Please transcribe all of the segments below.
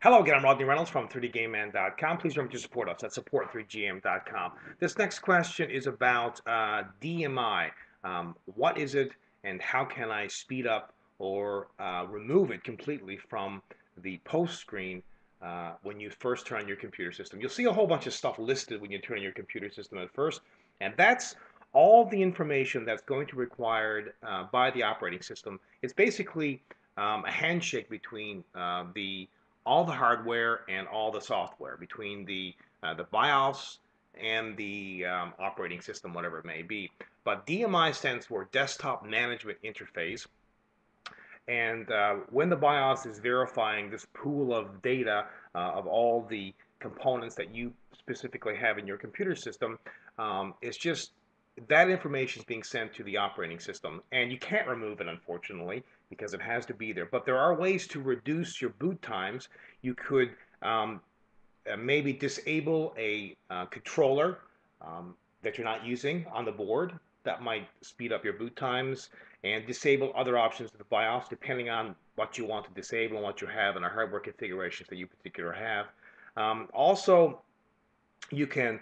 Hello again, I'm Rodney Reynolds from 3dgameman.com. Please remember to support us at support3gm.com. This next question is about DMI. What is it and how can I speed up or remove it completely from the post screen when you first turn on your computer system? You'll see a whole bunch of stuff listed when you turn on your computer system at first, and that's all the information that's going to be required by the operating system. It's basically a handshake between all the hardware and all the software, between the BIOS and the operating system, whatever it may be. But DMI stands for Desktop Management Interface, and when the BIOS is verifying this pool of data of all the components that you specifically have in your computer system, it's just that information is being sent to the operating system, and you can't remove it, unfortunately, because it has to be there. But there are ways to reduce your boot times. You could maybe disable a controller that you're not using on the board. That might speed up your boot times, and disable other options of the BIOS depending on what you want to disable and what you have and the hardware configurations that you particular have. Also, you can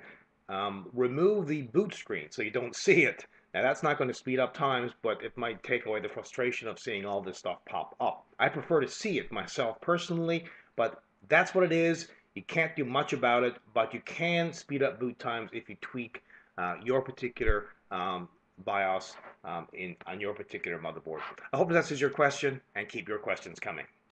remove the boot screen so you don't see it. Now, that's not going to speed up times, but it might take away the frustration of seeing all this stuff pop up. I prefer to see it myself personally, but that's what it is. You can't do much about it, but you can speed up boot times if you tweak your particular BIOS on your particular motherboard. I hope that answers your question, and keep your questions coming.